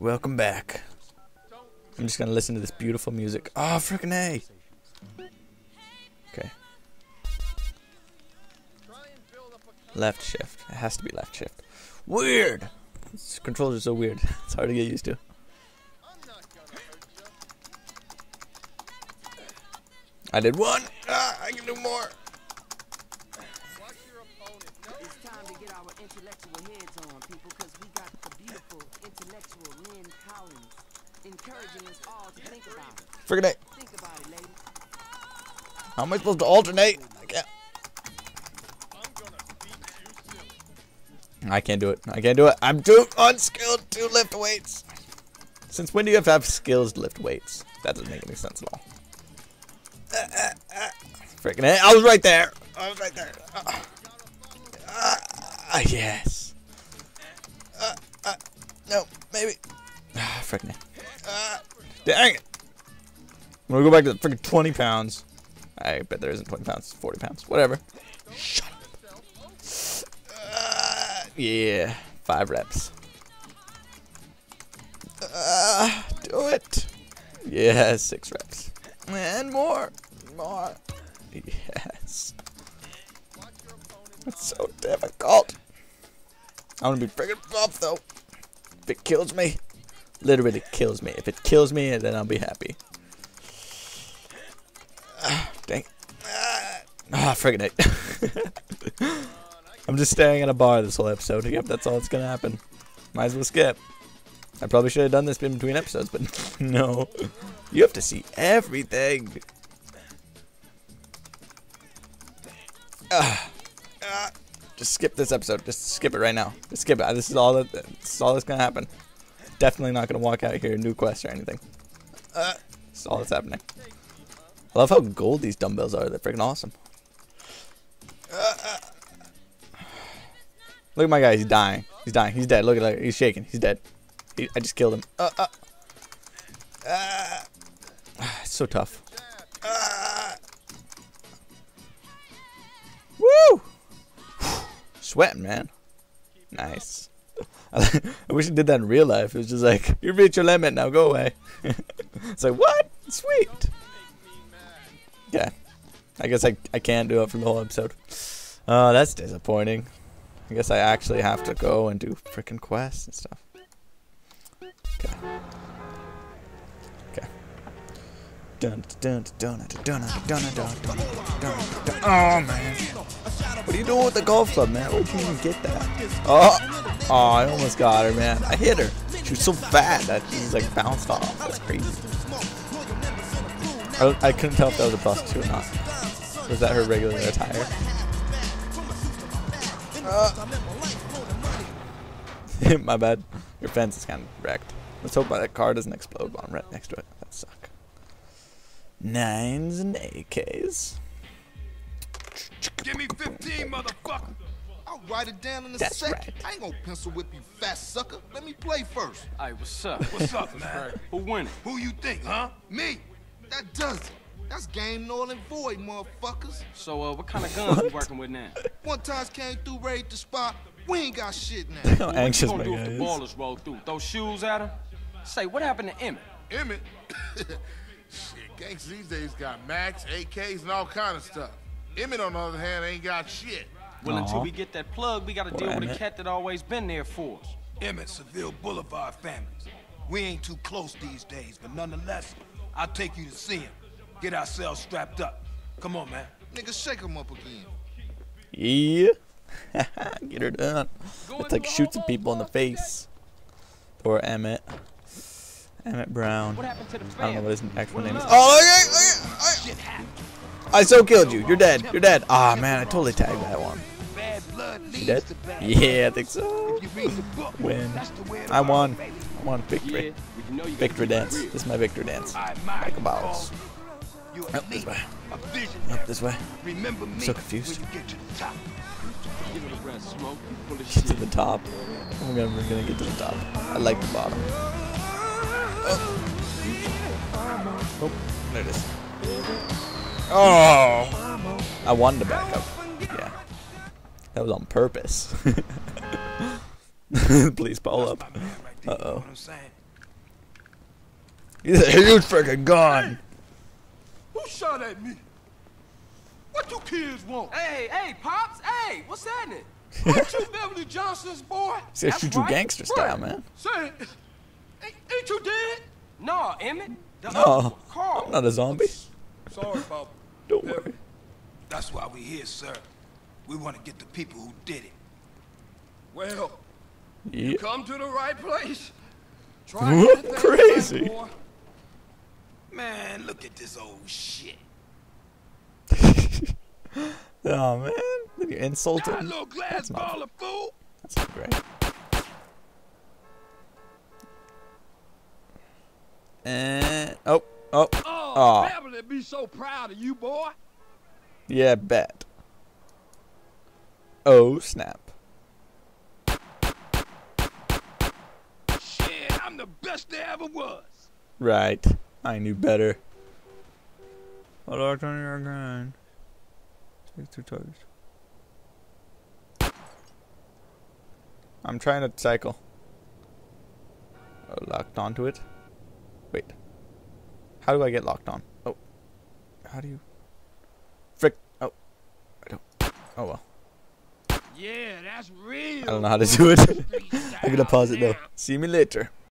Welcome back. I'm just gonna listen to this beautiful music. Oh, freaking A! Okay. Left shift. It has to be left shift. Weird! These controls are so weird. It's hard to get used to. I did one! Ah, I can do more! Freaking A. How am I supposed to alternate? I can't do it. I can't do it. I'm too unskilled to lift weights. Since when do you have to have skills to lift weights? That doesn't make any sense at all. Freaking A. I was right there. I was right there. Yes. No, maybe. Freaking A. Dang it. I'm gonna go back to the freaking 20 pounds. I bet there isn't 20 pounds, 40 pounds, whatever. Shut up. Yeah, 5 reps. Do it. Yeah, 6 reps. And more. More. Yes. It's so difficult. I'm gonna be freaking buff though. If it kills me, literally kills me. If it kills me, then I'll be happy. Dang. Friggin' it. I'm just staring at a bar this whole episode. Yep, that's all that's gonna happen. Might as well skip. I probably should have done this in between episodes, but no. You have to see everything. Just skip this episode. Just skip it right now. Just skip it. This is all that's gonna happen. Definitely not gonna walk out here, new quest or anything. This is all that's happening. I love how gold these dumbbells are. They're freaking awesome. Look at my guy. He's dying. He's dying. He's dead. Look at that. He's shaking. He's dead. I just killed him. It's so tough. Woo! Sweating, man. Nice. I wish it did that in real life. It was just like, you reached your limit. Now go away. It's like, what? Sweet. Yeah, I guess I can't do it for the whole episode. That's disappointing. I guess I actually have to go and do freaking quests and stuff. Okay. Okay. Oh man. What are you doing with the golf club, man? Where'd you even get that? Oh, I almost got her, man. I hit her. She was so fat that she's like bounced off. That's crazy. I couldn't tell if that was a prostitute or not. Was that her regular attire? My bad. Your fence is kind of wrecked. Let's hope that car doesn't explode while I'm right next to it. That suck. 9s and AKs. Give me 15, motherfucker. I'll write it down in a second. Right. I ain't gonna pencil whip you, fat sucker. Let me play first. Hey, what's up? What's up, man? Who winning? Who you think, huh? Me. That does it. That's game null and void, motherfuckers. So, what kind of guns you working with now? One time came through, raid the spot. We ain't got shit now. How anxious my guy is. What you gonna do if the ballers roll through? Throw shoes at him? Say, what happened to Emmett? Emmett? Shit, gangs these days got max, AKs, and all kind of stuff. Emmett, on the other hand, ain't got shit. Well, until we get that plug, we gotta deal with a cat that always been there for us. Emmett, Seville Boulevard families. We ain't too close these days, but nonetheless, I'll take you to see him. Get ourselves strapped up. Come on, man. Niggas, shake him up again. Yeah. Get her done. It's like shoot some people in the face. Poor Emmett. Emmett Brown. I don't know what his actual name is. Oh, look at it. I so killed you. You're dead. You're dead. Ah, man. I totally tagged that one. You dead? Yeah, I think so. Win. I won. I want victory. Victory dance. This is my victory dance. Back of balls. Up this way. Up this way. I'm so confused. Get to the top. Oh my god, we're gonna get to the top. I like the bottom. Oh, oh there it is. Oh! I wanted to back up. Yeah. That was on purpose. Please, ball up. Uh-oh. He's a huge freaking gun. Hey, who shot at me? What you kids want? Hey, Pops, hey, what's happening? Aren't you Beverly Johnson's boy? Say shoot you gangster style, man. Say, ain't you dead? No, Emmett. No, I'm not a zombie. Sorry, Pop. Don't worry. That's why we here, sir. We want to get the people who did it. Well, you come to the right place. Try crazy. Man, look at this old shit. Oh, man. Did you insult him? That's not great. And oh. Beverly be so proud of you, boy. Yeah, bet. Oh, snap. Shit, I'm the best there ever was. Right. I knew better. Hold on to your grind. Take 2 toes. I'm trying to cycle. Oh, locked onto it. Wait. How do I get locked on? Oh. How do you... Frick. Oh. I don't... Oh, well. Yeah, that's real. I don't know how to do it. I'm gonna pause it though. See me later.